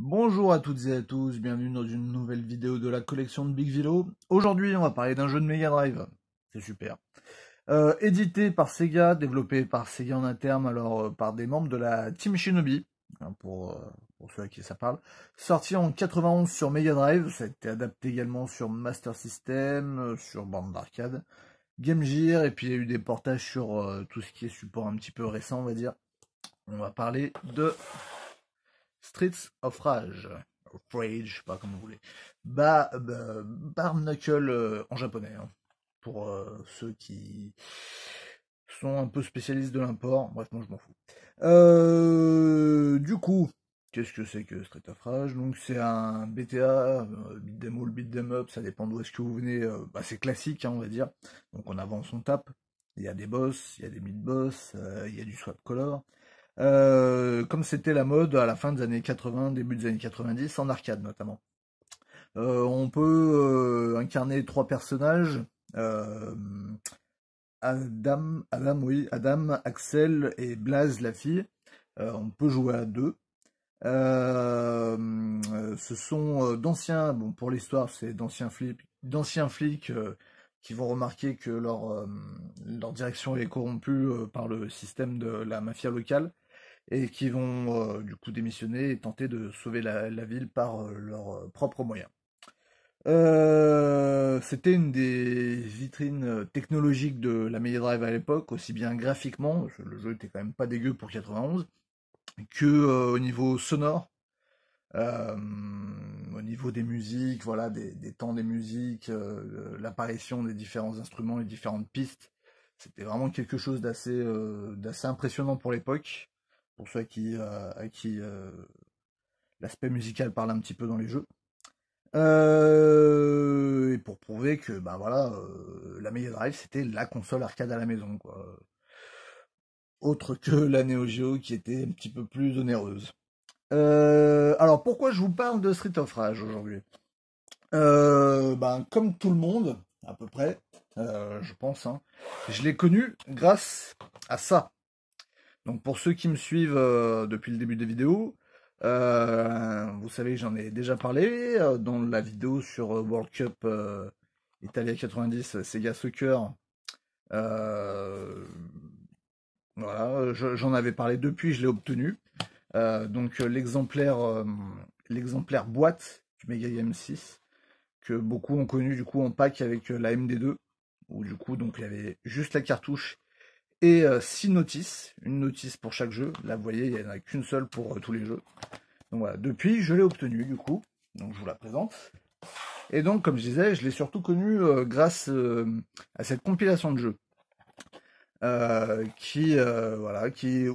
Bonjour à toutes et à tous, bienvenue dans une nouvelle vidéo de la collection de bigvilo. Aujourd'hui, on va parler d'un jeu de Mega Drive, c'est super. Édité par Sega, développé par Sega en interne, alors par des membres de la Team Shinobi, hein, pour ceux à qui ça parle. Sorti en 91 sur Mega Drive, ça a été adapté également sur Master System, sur borne d'arcade, Game Gear, et puis il y a eu des portages sur tout ce qui est support un petit peu récent, on va dire. On va parler de Streets of Rage, je sais pas comment vous voulez, Bar Knuckle en japonais, hein, pour ceux qui sont un peu spécialistes de l'import, bref, moi je m'en fous. Du coup, qu'est-ce que c'est que Streets of Rage? Donc c'est un BTA, beat'em all, beat'em up, ça dépend d'où est-ce que vous venez, c'est classique, hein, on va dire, donc on avance, on tape, il y a des boss, il y a des mid-boss, il y a du swap color. Comme c'était la mode à la fin des années 80, début des années 90, en arcade notamment. On peut incarner trois personnages, Adam, Axel et Blaze la fille. On peut jouer à deux. Ce sont d'anciens, bon pour l'histoire c'est d'anciens flics qui vont remarquer que leur direction est corrompue par le système de la mafia locale, et qui vont du coup démissionner et tenter de sauver la ville par leurs propres moyens. C'était une des vitrines technologiques de la Mega Drive à l'époque, aussi bien graphiquement, parce que le jeu était quand même pas dégueu pour 91, que au niveau sonore, au niveau des musiques, voilà, des temps des musiques, l'apparition des différents instruments, les différentes pistes. C'était vraiment quelque chose d'assez impressionnant pour l'époque, pour ceux à qui l'aspect musical parle un petit peu dans les jeux. Et pour prouver que bah voilà, la Mega Drive c'était la console arcade à la maison, quoi. Autre que la Neo Geo qui était un petit peu plus onéreuse. Alors pourquoi je vous parle de Streets of Rage aujourd'hui? Comme tout le monde, à peu près, je pense, hein, je l'ai connu grâce à ça. Donc pour ceux qui me suivent depuis le début des vidéos, vous savez que j'en ai déjà parlé dans la vidéo sur World Cup Italia 90, Sega Soccer. Voilà, j'en avais parlé depuis, je l'ai obtenu. Donc l'exemplaire boîte du Mega Game 6 que beaucoup ont connu du coup en pack avec la MD2, où du coup donc il y avait juste la cartouche et 6 notices, une notice pour chaque jeu. Là vous voyez il n'y en a qu'une seule pour tous les jeux. Donc voilà, depuis je l'ai obtenu du coup, donc je vous la présente. Et donc comme je disais, je l'ai surtout connu grâce à cette compilation de jeux.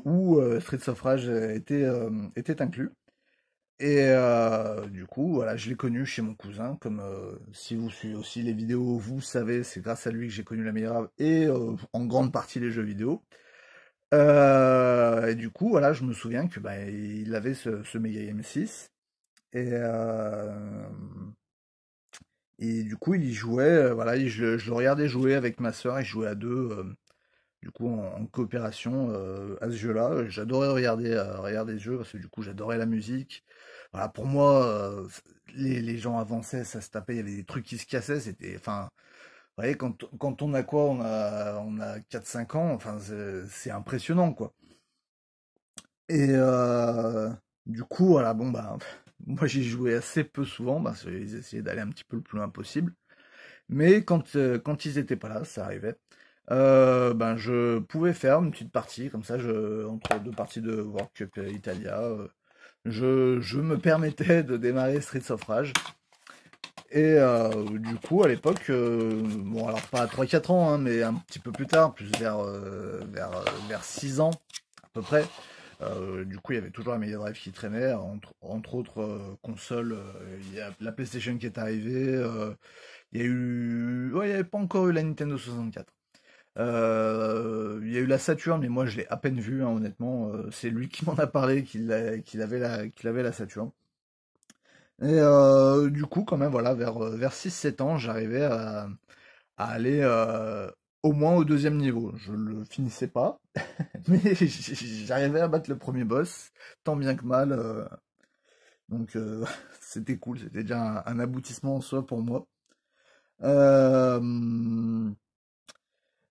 Où Streets of Rage était inclus, et du coup voilà, je l'ai connu chez mon cousin, comme si vous suivez aussi les vidéos vous savez, c'est grâce à lui que j'ai connu la Mega Drive et en grande partie les jeux vidéo, et du coup voilà, je me souviens que bah, il avait ce Mega M6 et du coup il y jouait, voilà, je le regardais jouer avec ma soeur, et je jouais à deux du coup en coopération à ce jeu-là. J'adorais regarder ce jeu, parce que du coup j'adorais la musique. Voilà, pour moi, les gens avançaient, ça se tapait, il y avait des trucs qui se cassaient, c'était, enfin, vous voyez, quand on a quoi, on a 4-5 ans, enfin c'est impressionnant, quoi. Et du coup, voilà, bon bah moi j'y jouais assez peu souvent, parce qu'ils essayaient d'aller un petit peu le plus loin possible. Mais quand ils étaient pas là, ça arrivait. Je pouvais faire une petite partie comme ça, entre deux parties de World Cup Italia, je me permettais de démarrer Streets of Rage, et du coup à l'époque, bon alors pas à 3-4 ans, hein, mais un petit peu plus tard, plus vers 6 ans à peu près, du coup il y avait toujours la Mega Drive qui traînait, entre autres consoles, il y a la PlayStation qui est arrivée, il y a eu, ouais, il n'y avait pas encore eu la Nintendo 64. Il y a eu la Saturne, mais moi je l'ai à peine vue, hein, honnêtement. C'est lui qui m'en a parlé, qu'il avait la Saturne. Et du coup, quand même, voilà, vers 6-7 ans, j'arrivais à aller au moins au deuxième niveau. Je le finissais pas, mais j'arrivais à battre le premier boss, tant bien que mal. Donc c'était cool, c'était déjà un aboutissement en soi pour moi.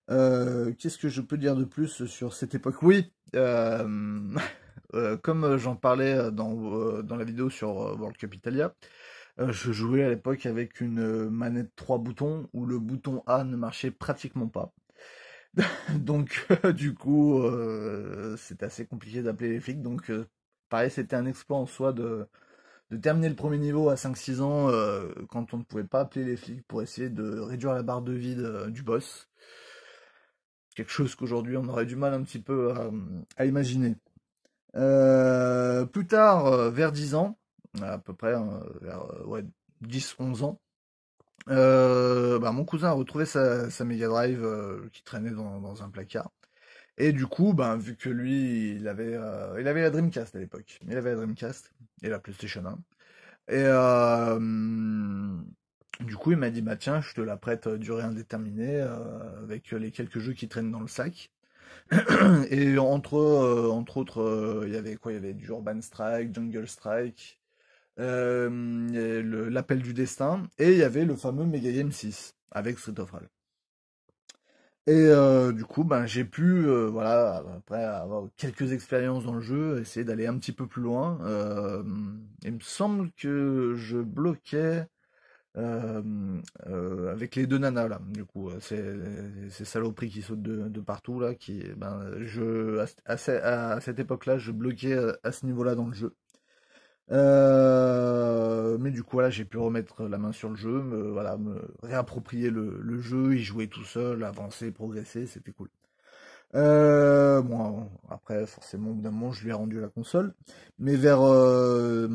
Qu'est-ce que je peux dire de plus sur cette époque? Oui, comme j'en parlais dans la vidéo sur World Cup Italia, je jouais à l'époque avec une manette 3 boutons où le bouton A ne marchait pratiquement pas. Donc du coup c'était assez compliqué d'appeler les flics. Donc pareil, c'était un exploit en soi de terminer le premier niveau à 5-6 ans quand on ne pouvait pas appeler les flics pour essayer de réduire la barre de vide du boss. Quelque chose qu'aujourd'hui on aurait du mal un petit peu à imaginer. Plus tard, vers 10 ans, à peu près, vers ouais, 10-11 ans, mon cousin a retrouvé sa Mega Drive qui traînait dans un placard. Et du coup, vu que lui, il avait la Dreamcast à l'époque. Il avait la Dreamcast et la PlayStation 1. Et du coup, il m'a dit, bah tiens, je te la prête durée indéterminée avec les quelques jeux qui traînent dans le sac. Et entre autres, il y avait quoi? Il y avait du Urban Strike, Jungle Strike, l'Appel du Destin, et il y avait le fameux Mega Game 6 avec Street of Rage. Et du coup, j'ai pu, voilà, après avoir quelques expériences dans le jeu, essayer d'aller un petit peu plus loin. Il me semble que je bloquais avec les deux nanas là. Du coup, ces saloperies qui sautent de partout là, qui, à cette époque-là, je bloquais à ce niveau-là dans le jeu. Mais du coup, là, j'ai pu remettre la main sur le jeu, me réapproprier le jeu, y jouer tout seul, avancer, progresser, c'était cool. Après, forcément, au bout d'un moment, je lui ai rendu la console. Mais je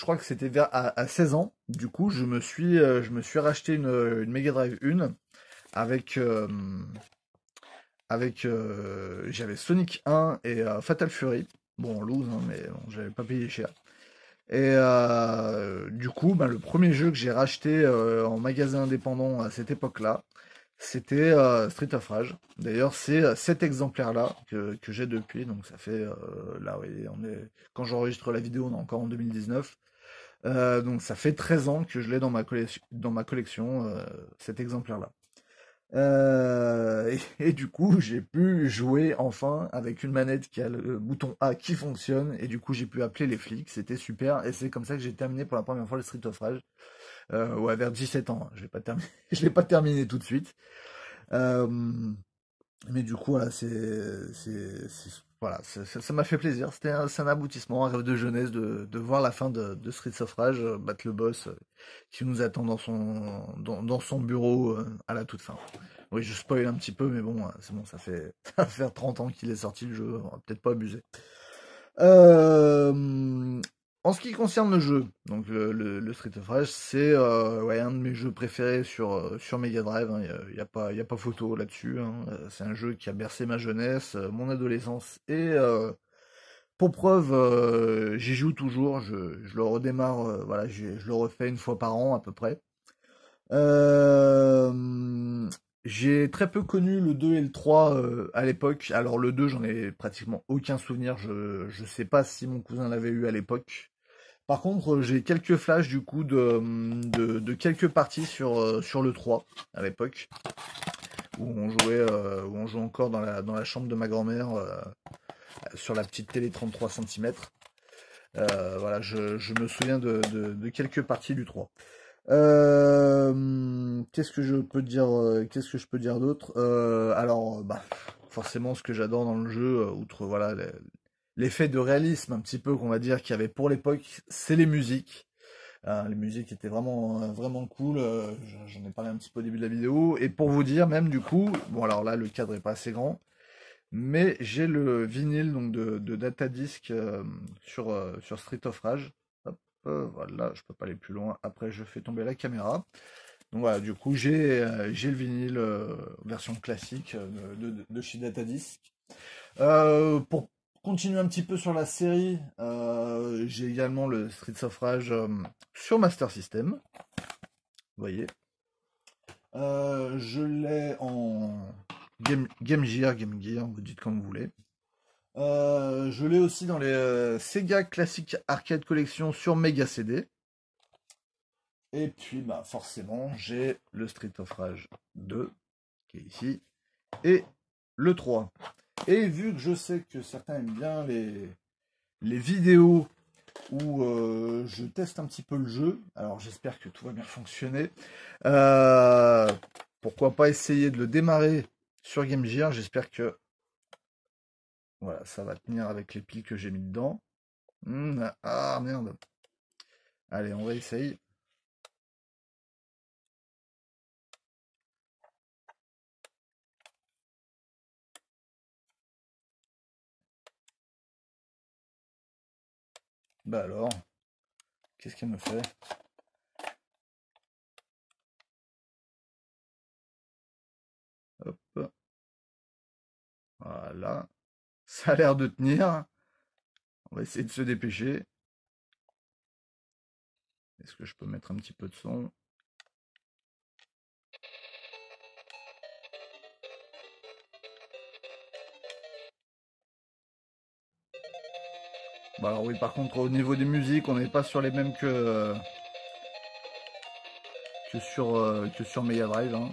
crois que c'était à 16 ans, du coup, je me suis racheté une Mega Drive 1 avec j'avais Sonic 1 et Fatal Fury. Bon, en loose, hein, mais bon, j'avais pas payé cher. Et du coup, le premier jeu que j'ai racheté en magasin indépendant à cette époque-là, c'était Street of Rage. D'ailleurs, c'est cet exemplaire-là que j'ai depuis. Donc ça fait, là, oui, quand j'enregistre la vidéo, on est encore en 2019. Donc ça fait 13 ans que je l'ai dans ma collection, cet exemplaire-là. Et du coup, j'ai pu jouer enfin avec une manette qui a le bouton A qui fonctionne, et du coup j'ai pu appeler les flics, c'était super, et c'est comme ça que j'ai terminé pour la première fois le Street of Rage, vers 17 ans, je l'ai pas terminé tout de suite, mais du coup voilà, ça m'a fait plaisir, c'était un aboutissement, un rêve de jeunesse de voir la fin de Streets of Rage, battre le boss qui nous attend dans son bureau à la toute fin. Oui, je spoil un petit peu, mais bon, c'est bon, ça fait 30 ans qu'il est sorti le jeu, on va peut-être pas abuser. En ce qui concerne le jeu, donc le Streets of Rage, c'est un de mes jeux préférés sur Mega Drive, hein, y a pas photo là-dessus, hein. C'est un jeu qui a bercé ma jeunesse, mon adolescence, et pour preuve, j'y joue toujours, je le redémarre, je le refais une fois par an à peu près. J'ai très peu connu le 2 et le 3 à l'époque. Alors le 2, j'en ai pratiquement aucun souvenir, je sais pas si mon cousin l'avait eu à l'époque. Par contre, j'ai quelques flashs du coup de quelques parties sur le 3 à l'époque, où on jouait encore dans la chambre de ma grand-mère, sur la petite télé 33 cm. Je me souviens de quelques parties du 3. Qu'est-ce que je peux dire d'autre? Forcément, ce que j'adore dans le jeu, outre voilà l'effet de réalisme un petit peu qu'on va dire qu'il y avait pour l'époque, c'est les musiques. Les musiques étaient vraiment cool, j'en ai parlé un petit peu au début de la vidéo, et pour vous dire même du coup, bon alors là le cadre est pas assez grand, mais j'ai le vinyle donc de Data Discs sur Street of Rage. Voilà, je peux pas aller plus loin, après je fais tomber la caméra. Donc voilà, du coup j'ai le vinyle version classique de chez Data Disc. Pour continuer un petit peu sur la série, j'ai également le Streets of Rage sur Master System. Vous voyez. Je l'ai en Game Gear, vous dites comme vous voulez. Je l'ai aussi dans les Sega Classic Arcade Collection sur Mega CD. Et puis bah, forcément, j'ai le Street of Rage 2, qui est ici, et le 3. Et vu que je sais que certains aiment bien les vidéos où je teste un petit peu le jeu, alors j'espère que tout va bien fonctionner, pourquoi pas essayer de le démarrer sur Game Gear, j'espère que voilà, ça va tenir avec les piles que j'ai mis dedans. Ah merde. Allez, on va essayer. Bah alors, qu'est-ce qu'elle me fait? Hop. Voilà. Ça a l'air de tenir. On va essayer de se dépêcher. Est-ce que je peux mettre un petit peu de son? Bah alors oui, par contre au niveau des musiques on n'est pas sur les mêmes que sur Mega Drive hein.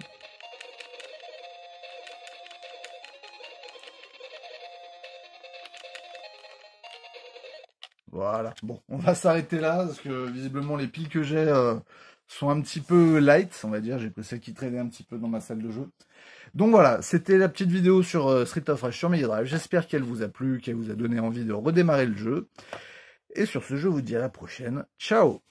Voilà, bon on va s'arrêter là parce que visiblement les piles que j'ai sont un petit peu light on va dire, j'ai pris celles qui traînaient un petit peu dans ma salle de jeu. Donc voilà, c'était la petite vidéo sur Street of Rage sur Mega Drive. J'espère qu'elle vous a plu, qu'elle vous a donné envie de redémarrer le jeu. Et sur ce, je vous dis à la prochaine. Ciao!